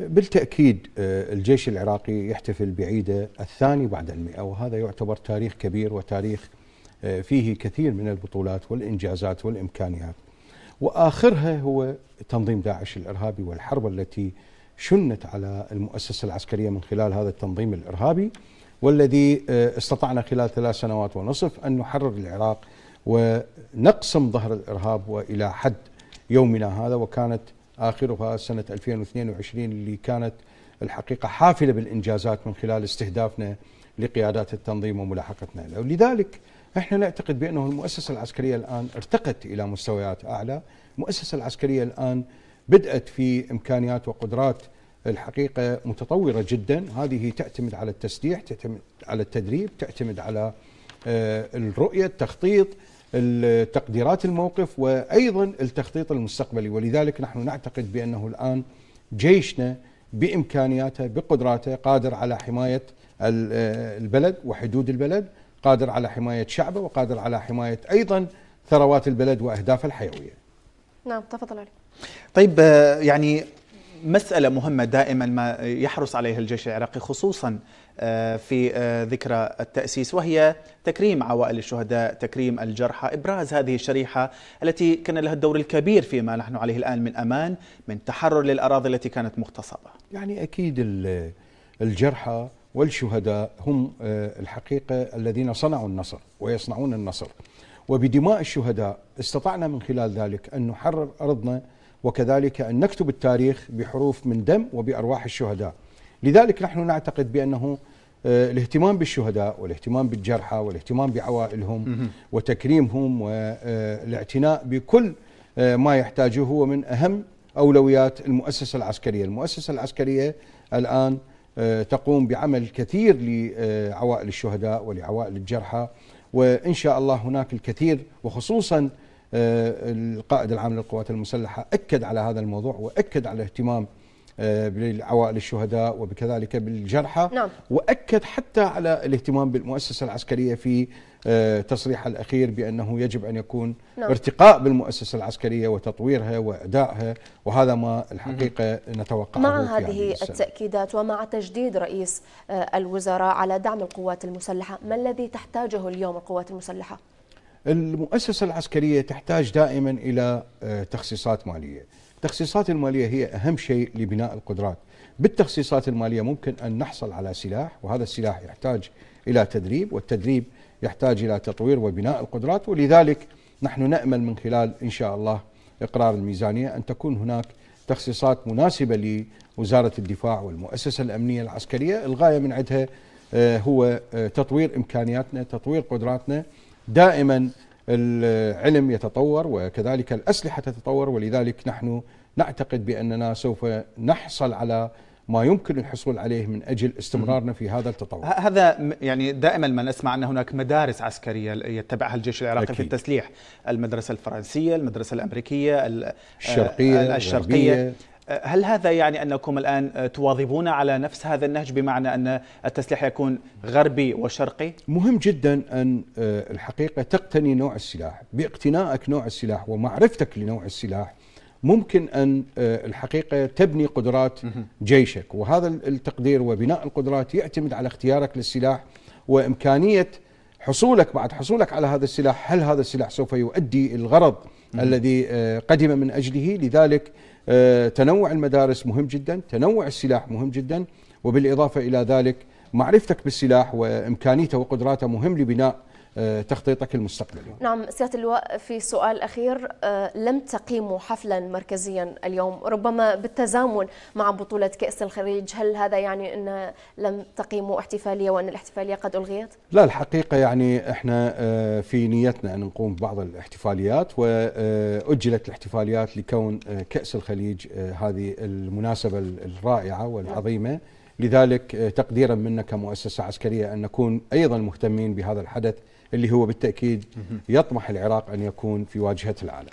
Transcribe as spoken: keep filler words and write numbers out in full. بالتأكيد الجيش العراقي يحتفل بعيده الثاني بعد المئة، وهذا يعتبر تاريخ كبير وتاريخ فيه كثير من البطولات والإنجازات والإمكانيات، وآخرها هو تنظيم داعش الإرهابي والحرب التي شنت على المؤسسة العسكرية من خلال هذا التنظيم الإرهابي، والذي استطعنا خلال ثلاث سنوات ونصف أن نحرر العراق ونقسم ظهر الإرهاب وإلى حد يومنا هذا، وكانت آخرها سنة ألفين واثنين وعشرين اللي كانت الحقيقة حافلة بالإنجازات من خلال استهدافنا لقيادات التنظيم وملاحقتنا له. ولذلك احنا نعتقد بأنه المؤسسة العسكرية الآن ارتقت إلى مستويات أعلى. المؤسسة العسكرية الآن بدأت في إمكانيات وقدرات الحقيقة متطورة جدا، هذه تعتمد على التسليح، تعتمد على التدريب، تعتمد على الرؤية، التخطيط، تقديرات الموقف، وأيضا التخطيط المستقبلي. ولذلك نحن نعتقد بأنه الآن جيشنا بإمكانياته بقدراته قادر على حماية البلد وحدود البلد، قادر على حماية شعبه، وقادر على حماية أيضا ثروات البلد وأهدافه الحيوية. نعم تفضل علي. طيب، يعني مسألة مهمة دائما ما يحرص عليها الجيش العراقي خصوصا في ذكرى التأسيس، وهي تكريم عوائل الشهداء، تكريم الجرحى، إبراز هذه الشريحة التي كان لها الدور الكبير فيما نحن عليه الآن من أمان، من تحرر للأراضي التي كانت مغتصبة. يعني أكيد الجرحى والشهداء هم الحقيقة الذين صنعوا النصر ويصنعون النصر، وبدماء الشهداء استطعنا من خلال ذلك أن نحرر أرضنا، وكذلك أن نكتب التاريخ بحروف من دم وبأرواح الشهداء. لذلك نحن نعتقد بأنه الاهتمام بالشهداء والاهتمام بالجرحى والاهتمام بعوائلهم وتكريمهم والاعتناء بكل ما يحتاجه هو من أهم أولويات المؤسسة العسكرية. المؤسسة العسكرية الآن تقوم بعمل كثير لعوائل الشهداء ولعوائل الجرحى، وإن شاء الله هناك الكثير، وخصوصا القائد العام للقوات المسلحة أكد على هذا الموضوع وأكد على اهتمام بالعوائل الشهداء وبكذلك بالجرحى. نعم. وأكد حتى على الاهتمام بالمؤسسة العسكرية في تصريحه الأخير بأنه يجب أن يكون نعم. ارتقاء بالمؤسسة العسكرية وتطويرها وإعدائها، وهذا ما الحقيقة نتوقعه. مع هذه التأكيدات ومع تجديد رئيس الوزراء على دعم القوات المسلحة، ما الذي تحتاجه اليوم القوات المسلحة؟ المؤسسة العسكرية تحتاج دائما إلى تخصيصات مالية. التخصيصات المالية هي أهم شيء لبناء القدرات. بالتخصيصات المالية ممكن أن نحصل على سلاح، وهذا السلاح يحتاج إلى تدريب، والتدريب يحتاج إلى تطوير وبناء القدرات. ولذلك نحن نأمل من خلال إن شاء الله إقرار الميزانية أن تكون هناك تخصيصات مناسبة لوزارة الدفاع والمؤسسة الأمنية العسكرية، الغاية من عندها هو تطوير إمكانياتنا، تطوير قدراتنا. دائما العلم يتطور وكذلك الأسلحة تتطور، ولذلك نحن نعتقد بأننا سوف نحصل على ما يمكن الحصول عليه من أجل استمرارنا في هذا التطور. هذا يعني دائما ما نسمع أن هناك مدارس عسكرية يتبعها الجيش العراقي أكيد. في التسليح، المدرسة الفرنسية، المدرسة الأمريكية، الشرقية، الشرقية. هل هذا يعني أنكم الآن تواظبون على نفس هذا النهج، بمعنى أن التسليح يكون غربي وشرقي؟ مهم جدا أن الحقيقة تقتني نوع السلاح. باقتنائك نوع السلاح ومعرفتك لنوع السلاح ممكن أن الحقيقة تبني قدرات جيشك، وهذا التقدير وبناء القدرات يعتمد على اختيارك للسلاح وإمكانية حصولك بعد حصولك على هذا السلاح، هل هذا السلاح سوف يؤدي الغرض الذي قدم من أجله. لذلك تنوع المدارس مهم جدا، تنوع السلاح مهم جدا، وبالإضافة إلى ذلك معرفتك بالسلاح وإمكانيته وقدراته مهم لبناء تخطيطك المستقبلي. نعم سيادة اللواء، في سؤال أخير، لم تقيموا حفلا مركزيا اليوم ربما بالتزامن مع بطولة كأس الخليج، هل هذا يعني أن لم تقيموا احتفالية وأن الاحتفالية قد ألغيت؟ لا الحقيقة يعني احنا في نيتنا أن نقوم ببعض الاحتفاليات، وأجلت الاحتفاليات لكون كأس الخليج هذه المناسبة الرائعة والعظيمة. لذلك تقديرا منا كمؤسسة عسكرية أن نكون أيضا مهتمين بهذا الحدث اللي هو بالتأكيد يطمح العراق أن يكون في واجهة العالم.